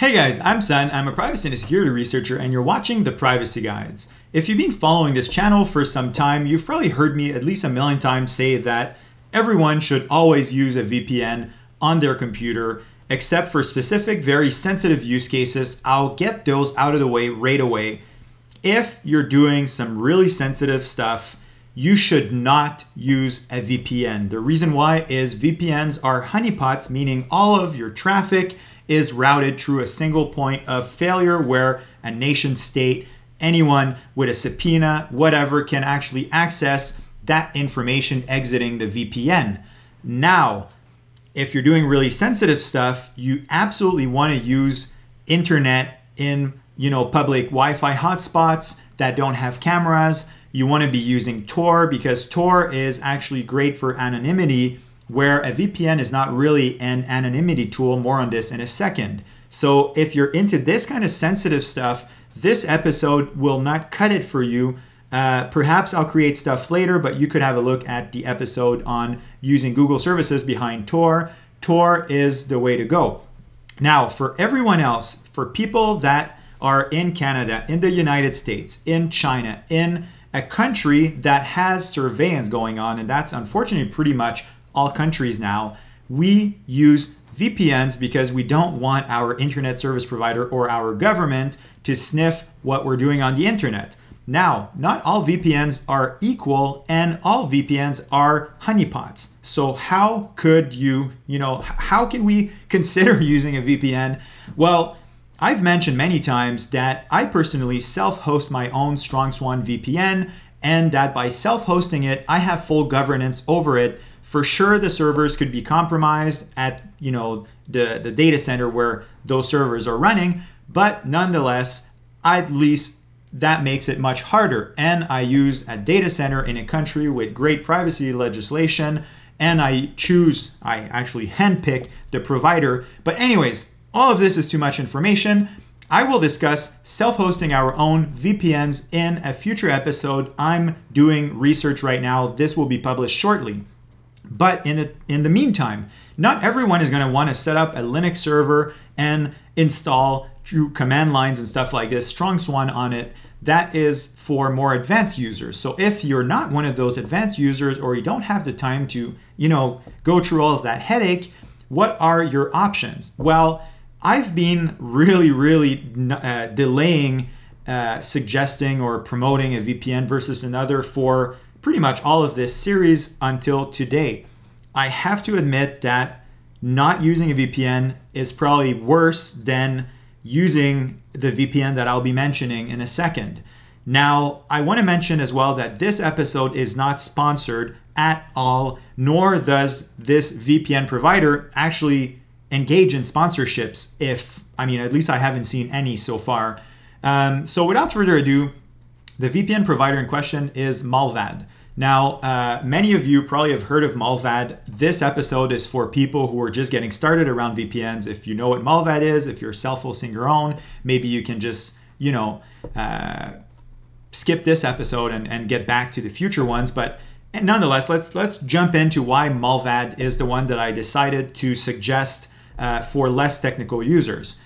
Hey guys, I'm Sen, I'm a privacy and security researcher, and you're watching The Privacy Guides. If you've been following this channel for some time, you've probably heard me at least a million times say that everyone should always use a VPN on their computer, except for specific, very sensitive use cases. I'll get those out of the way right away. If you're doing some really sensitive stuff, you should not use a VPN. The reason why is VPNs are honeypots, meaning all of your traffic is routed through a single point of failure where a nation state, anyone with a subpoena, whatever, can actually access that information exiting the VPN. Now, if you're doing really sensitive stuff, you absolutely want to use internet in, public Wi-Fi hotspots that don't have cameras. You want to be using Tor because Tor is actually great for anonymity, where a VPN is not really an anonymity tool. More on this in a second. So if you're into this kind of sensitive stuff, this episode will not cut it for you. Perhaps I'll create stuff later, but you could have a look at the episode on using Google services behind Tor. Tor is the way to go. Now, for everyone else, for people that are in Canada, in the United States, in China, in a country that has surveillance going on, and that's unfortunately pretty much all countries now, we use VPNs because we don't want our internet service provider or our government to sniff what we're doing on the internet. Now, not all VPNs are equal and all VPNs are honeypots. So how could you, how can we consider using a VPN? Well, I've mentioned many times that I personally self-host my own StrongSwan VPN, and that by self-hosting it, I have full governance over it. For sure, the servers could be compromised at the data center where those servers are running, but nonetheless, at least that makes it much harder. And I use a data center in a country with great privacy legislation, and I actually handpick the provider. But anyways, all of this is too much information. I will discuss self-hosting our own VPNs in a future episode. I'm doing research right now. This will be published shortly. But in the meantime, not everyone is going to want to set up a Linux server and install through command lines and stuff like this, StrongSwan on it. That is for more advanced users. So if you're not one of those advanced users, or you don't have the time to, go through all of that headache, what are your options? Well, I've been really delaying suggesting or promoting a VPN versus another for pretty much all of this series until today. I have to admit that not using a VPN is probably worse than using the VPN that I'll be mentioning in a second. Now, I want to mention as well that this episode is not sponsored at all, nor does this VPN provider actually engage in sponsorships, at least I haven't seen any so far. So without further ado, the VPN provider in question is Mullvad. Now, many of you probably have heard of Mullvad. This episode is for people who are just getting started around VPNs. If you know what Mullvad is, if you're self-hosting your own, maybe you can just, skip this episode and get back to the future ones. But nonetheless, let's jump into why Mullvad is the one that I decided to suggest for less technical users.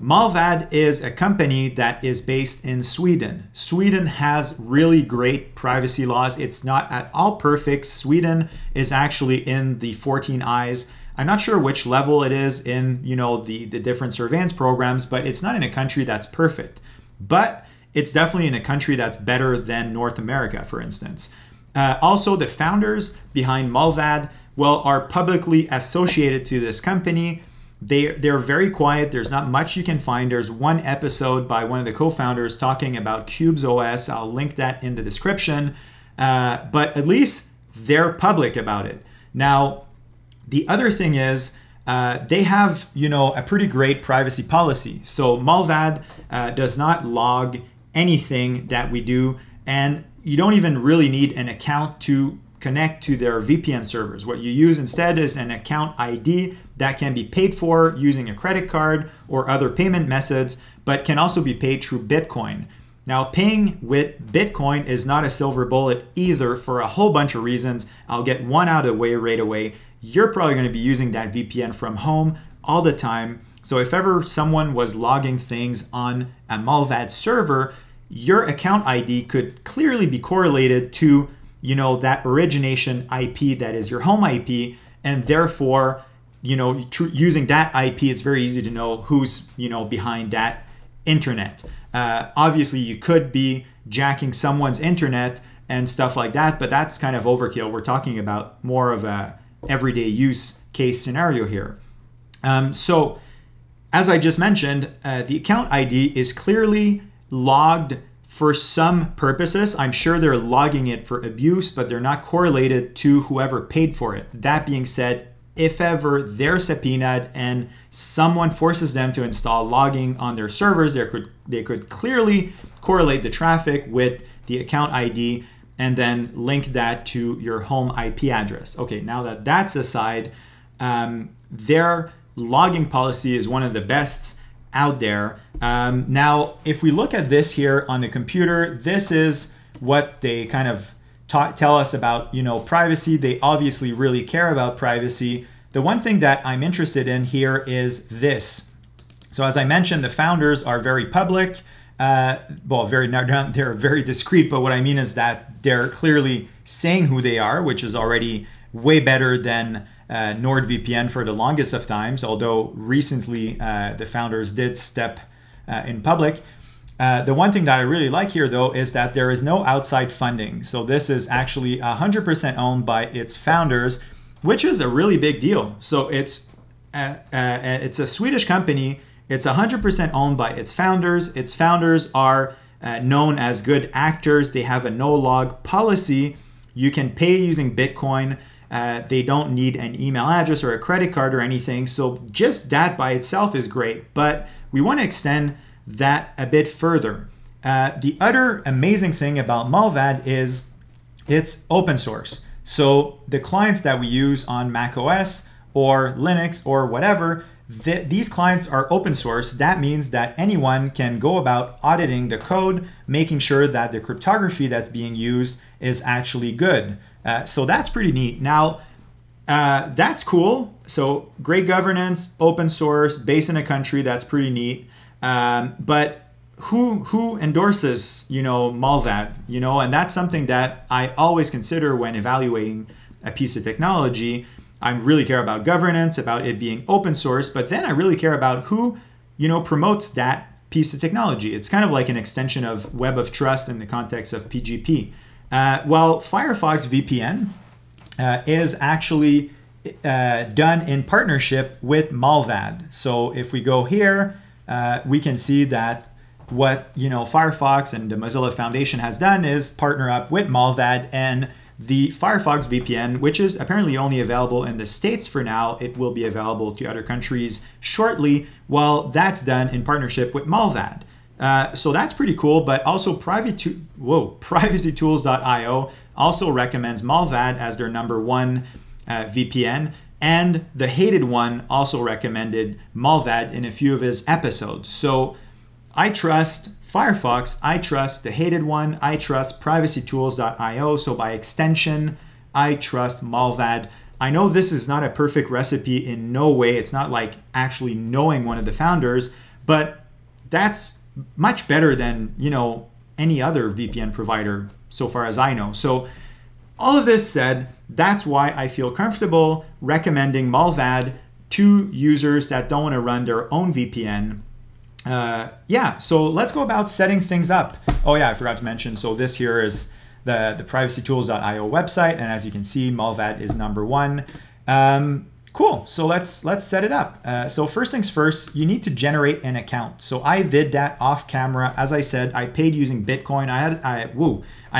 Mullvad is a company that is based in Sweden. Sweden has really great privacy laws. It's not at all perfect. Sweden is actually in the 14 eyes. I'm not sure which level it is in, the different surveillance programs, but it's not in a country that's perfect. But it's definitely in a country that's better than North America, for instance. Also, the founders behind Mullvad, are publicly associated to this company. They're very quiet. There's not much you can find. There's one episode by one of the co-founders talking about QubesOS. I'll link that in the description. But at least they're public about it. Now, the other thing is they have, a pretty great privacy policy. So Mullvad does not log anything that we do, and you don't even really need an account to connect to their VPN servers. What you use instead is an account ID that can be paid for using a credit card or other payment methods, but can also be paid through Bitcoin. Now, paying with Bitcoin is not a silver bullet either for a whole bunch of reasons. I'll get one out of the way right away. You're probably going to be using that VPN from home all the time. So if ever someone was logging things on a Mullvad server, your account ID could clearly be correlated to, you know, that origination IP that is your home IP, and therefore, you know, using that IP, it's very easy to know who's, you know, behind that internet. Obviously, you could be jacking someone's internet and stuff like that, but that's kind of overkill. We're talking about more of a everyday use case scenario here. So as I just mentioned, the account ID is clearly logged for some purposes. I'm sure they're logging it for abuse, but they're not correlated to whoever paid for it. That being said, if ever they're subpoenaed and someone forces them to install logging on their servers, they could clearly correlate the traffic with the account ID and then link that to your home IP address. Okay, now that that's aside, their logging policy is one of the best out there. Now, if we look at this here on the computer, this is what they kind of tell us about, you know, privacy. They obviously really care about privacy. The one thing that I'm interested in here is this. So as I mentioned, the founders are very public. They're very discreet, but what I mean is that they're clearly saying who they are, which is already way better than NordVPN for the longest of times, although recently the founders did step in public. The one thing that I really like here, though, is that there is no outside funding. So this is actually 100% owned by its founders, which is a really big deal. So it's a Swedish company. It's 100% owned by its founders. Its founders are known as good actors. They have a no-log policy. You can pay using Bitcoin. They don't need an email address or a credit card or anything. So just that by itself is great. But we want to extend that a bit further. The other amazing thing about Mullvad is it's open source. So the clients that we use on macOS or Linux or whatever, these clients are open source. That means that anyone can go about auditing the code, making sure that the cryptography that's being used is actually good. So that's pretty neat. Now, that's cool. So great governance, open source, based in a country, that's pretty neat. But who endorses, you know, Mullvad, you know? And that's something that I always consider when evaluating a piece of technology. I really care about governance, about it being open source, but then I really care about who, you know, promotes that piece of technology. It's kind of like an extension of Web of Trust in the context of PGP. Well, Firefox VPN is actually done in partnership with Mullvad. So if we go here, we can see that what, you know, Firefox and the Mozilla Foundation has done is partner up with Mullvad, and the Firefox VPN, which is apparently only available in the States for now, it will be available to other countries shortly. Well, that's done in partnership with Mullvad. So that's pretty cool, but also PrivacyTools.io also recommends Mullvad as their number 1 VPN. And the hated one also recommended Mullvad in a few of his episodes. So I trust Firefox, I trust the hated one, I trust PrivacyTools.io. So by extension, I trust Mullvad. I know this is not a perfect recipe in no way. It's not like actually knowing one of the founders, but that's much better than, you know, any other VPN provider so far as I know. So all of this said, that's why I feel comfortable recommending Mullvad to users that don't want to run their own VPN. Yeah, so let's go about setting things up. Oh yeah, I forgot to mention, so this here is the PrivacyTools.io website, and as you can see, Mullvad is number 1. Cool, so let's set it up. So first things first, you need to generate an account. So I did that off camera. As I said, I paid using Bitcoin. I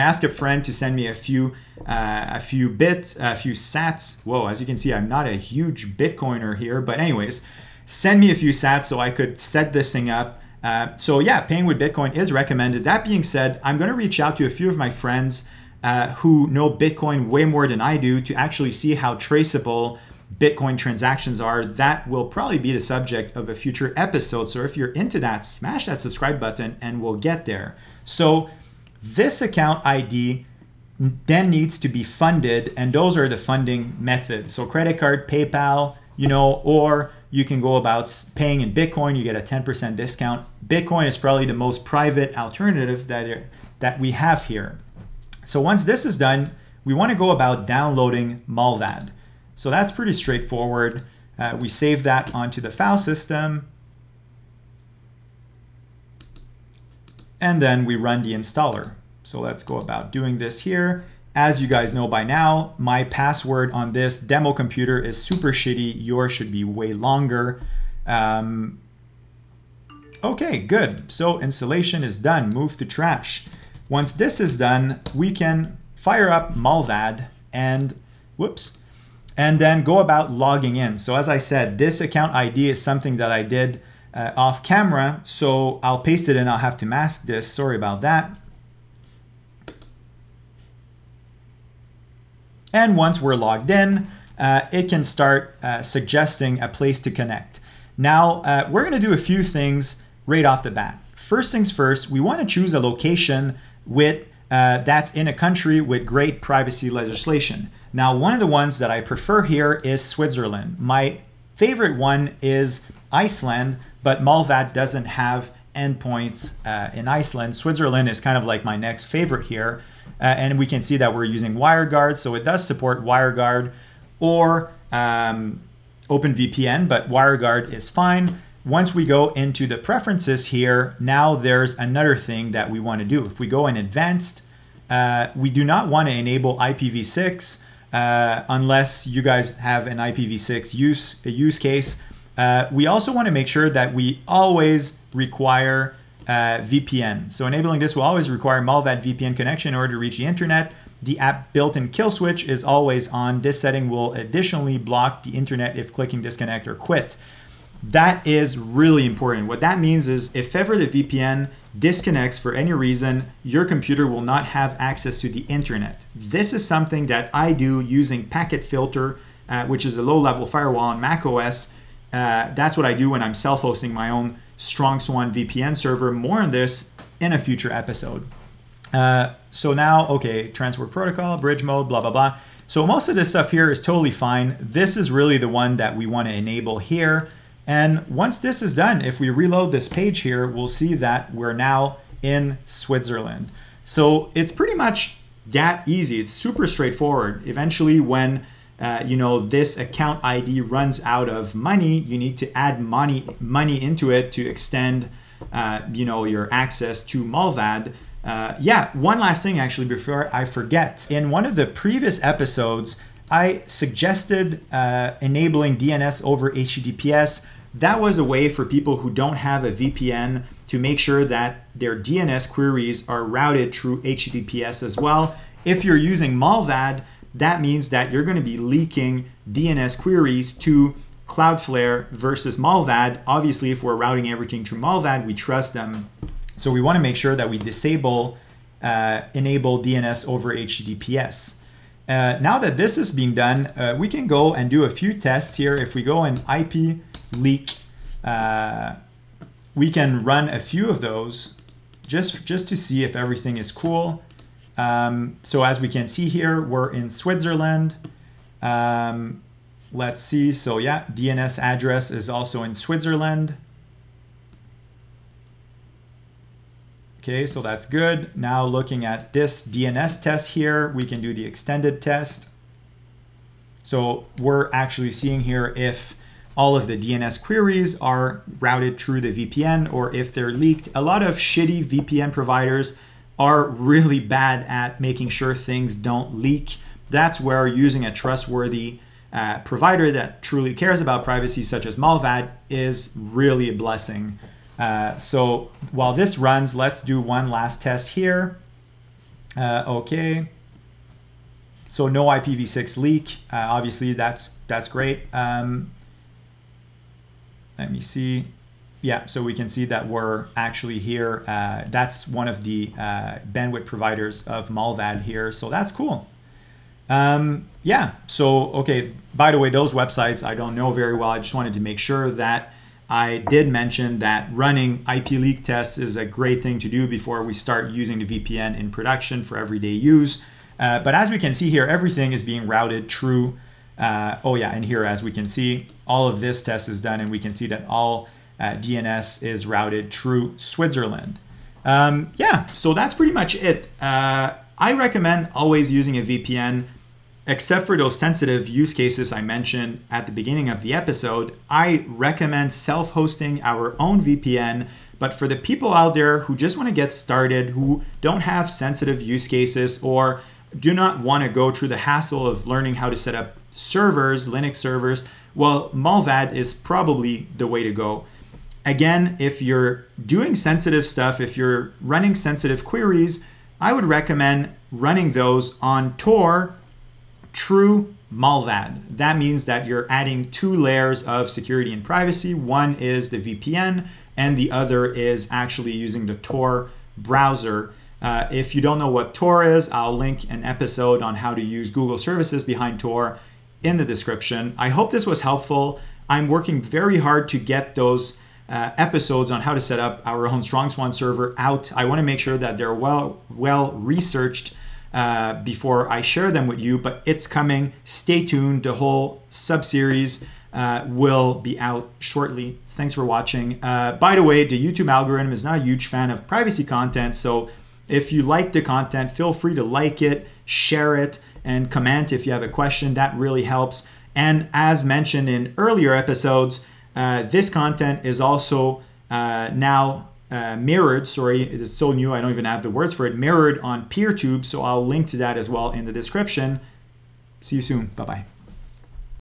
asked a friend to send me a few bits, a few sats. Whoa, as you can see, I'm not a huge Bitcoiner here, but anyways, send me a few sats so I could set this thing up. So yeah, paying with Bitcoin is recommended. That being said, I'm gonna reach out to a few of my friends who know Bitcoin way more than I do to actually see how traceable Bitcoin transactions are. That will probably be the subject of a future episode. So if you're into that, smash that subscribe button and we'll get there. So this account ID then needs to be funded, and those are the funding methods. So credit card, PayPal, you know, or you can go about paying in Bitcoin. You get a 10% discount. Bitcoin is probably the most private alternative that we have here. So once this is done, we want to go about downloading Mullvad. So that's pretty straightforward. We save that onto the file system. And then we run the installer. So let's go about doing this here. As you guys know by now, my password on this demo computer is super shitty. Yours should be way longer. Okay, good. So installation is done. Move to trash. Once this is done, we can fire up Mullvad and whoops, and then go about logging in. So as I said, this account ID is something that I did off camera, so I'll paste it in. I'll have to mask this, sorry about that. And once we're logged in, it can start suggesting a place to connect. Now, we're gonna do a few things right off the bat. First things first, we wanna choose a location with that's in a country with great privacy legislation. Now, one of the ones that I prefer here is Switzerland. My favorite one is Iceland, but Mullvad doesn't have endpoints in Iceland. Switzerland is kind of like my next favorite here. And we can see that we're using WireGuard, so it does support WireGuard or OpenVPN, but WireGuard is fine. Once we go into the preferences here, now there's another thing that we want to do. If we go in advanced, we do not want to enable IPv6 unless you guys have an IPv6 use case. We also want to make sure that we always require VPN. So enabling this will always require Mullvad VPN connection in order to reach the internet. The app built-in kill switch is always on. This setting will additionally block the internet if clicking disconnect or quit. That is really important. What that means is if ever the VPN disconnects for any reason, your computer will not have access to the internet. This is something that I do using Packet Filter, which is a low-level firewall on macOS. That's what I do when I'm self-hosting my own StrongSwan VPN server. More on this in a future episode. So now, okay, transport protocol, bridge mode, blah, blah, blah. So most of this stuff here is totally fine. This is really the one that we want to enable here. And once this is done, if we reload this page here, we'll see that we're now in Switzerland. So it's pretty much that easy. It's super straightforward. Eventually, when you know, this account ID runs out of money, you need to add money into it to extend, you know, your access to Mullvad. Yeah, one last thing actually before I forget. In one of the previous episodes, I suggested enabling DNS over HTTPS. That was a way for people who don't have a VPN to make sure that their DNS queries are routed through HTTPS as well. If you're using Mullvad, that means that you're going to be leaking DNS queries to Cloudflare versus Mullvad. Obviously, if we're routing everything through Mullvad, we trust them. So we want to make sure that we disable, enable DNS over HTTPS. Now that this is being done, we can go and do a few tests here. If we go in IP leak, we can run a few of those just to see if everything is cool. So as we can see here, we're in Switzerland. Let's see. So yeah, DNS address is also in Switzerland. Okay, so that's good. Now looking at this DNS test here, we can do the extended test. So we're actually seeing here if all of the DNS queries are routed through the VPN or if they're leaked. A lot of shitty VPN providers are really bad at making sure things don't leak. That's where using a trustworthy provider that truly cares about privacy, such as Mullvad, is really a blessing. So while this runs, let's do one last test here. Okay. So no IPv6 leak. Obviously, that's great. Let me see. Yeah, so we can see that we're actually here. That's one of the bandwidth providers of Mullvad here. So that's cool. Yeah, so, okay, by the way, those websites I don't know very well. I just wanted to make sure that I did mention that running IP leak tests is a great thing to do before we start using the VPN in production for everyday use. But as we can see here, everything is being routed through Oh yeah, and here, as we can see, all of this test is done, and we can see that all DNS is routed through Switzerland. Yeah, so that's pretty much it. I recommend always using a VPN, except for those sensitive use cases I mentioned at the beginning of the episode. I recommend self-hosting our own VPN, but for the people out there who just want to get started, who don't have sensitive use cases or do not want to go through the hassle of learning how to set up servers, Linux servers, well, Mullvad is probably the way to go. Again, if you're doing sensitive stuff, if you're running sensitive queries, I would recommend running those on Tor through Mullvad. That means that you're adding two layers of security and privacy. One is the VPN, and the other is actually using the Tor browser. If you don't know what Tor is, I'll link an episode on how to use Google services behind Tor in the description. I hope this was helpful. I'm working very hard to get those episodes on how to set up our own StrongSwan server out. I want to make sure that they're well researched before I share them with you, but it's coming. Stay tuned. The whole sub-series will be out shortly. Thanks for watching. By the way, the YouTube algorithm is not a huge fan of privacy content, so if you like the content, feel free to like it, share it, and comment if you have a question. That really helps. And as mentioned in earlier episodes, this content is also now mirrored, sorry, it is so new I don't even have the words for it, mirrored on PeerTube, so I'll link to that as well in the description. See you soon. Bye-bye.